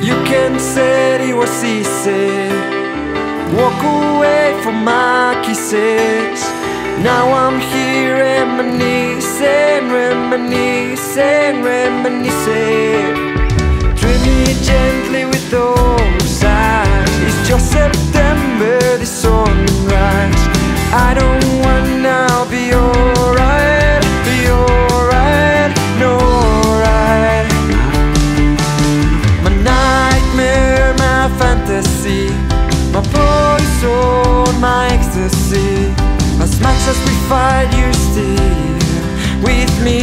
You can say what she said, walk away from my kisses. Now I'm here reminiscing, reminiscing, reminiscing. Treat me gently with those eyes. It's just September, the sunrise. I don't wanna be alright, be alright, no right. My nightmare, my fantasy, my poison, my ecstasy. As much as we fight, you're still with me.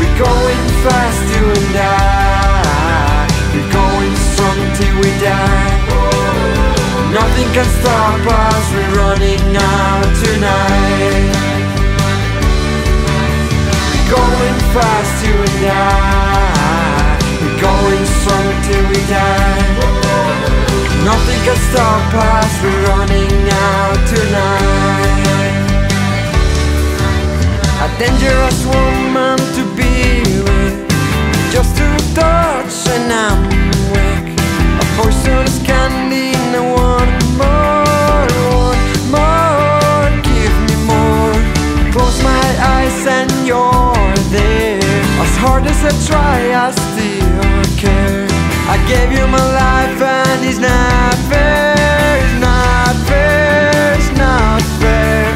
We're going fast, you and I. We're going strong till we die. Nothing can stop us, we're running out tonight. We're going fast, you and I. We're going strong till we die. Nothing can stop us, we're running out tonight. A dangerous woman to be with, just to touch and I'm weak. A poisonous candy, I want more. Give me more. Close my eyes and you're there. As hard as I try, I still care. I gave you my life and it's not fair, it's not fair, it's not fair.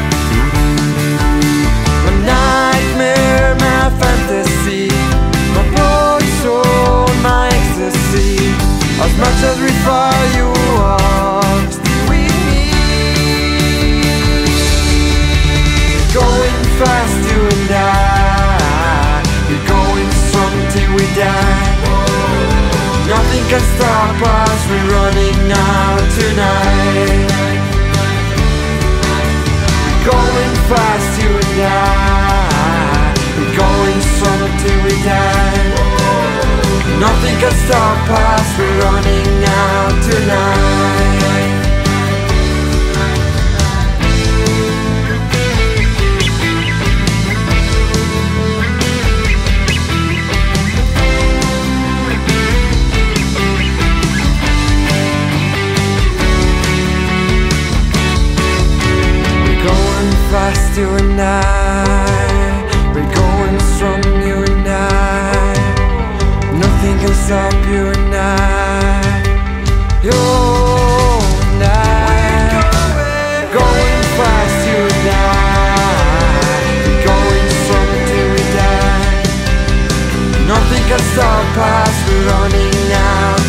My nightmare, my fantasy, my poison, my ecstasy. As much as we fight, you are still with me. Going fast, you and I. We're going strong till we die. Nothing can stop us, we're running out tonight. We're going fast, you and I. We're going strong till we die. Nothing can stop us, we're running out tonight. Fast, you and I. We're going strong, you and I. Nothing can stop you and I. You and I. Going fast, you and I. We're going strong till we die. Nothing can stop us, we're running out.